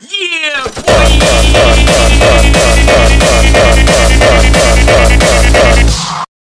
Yeah, boy!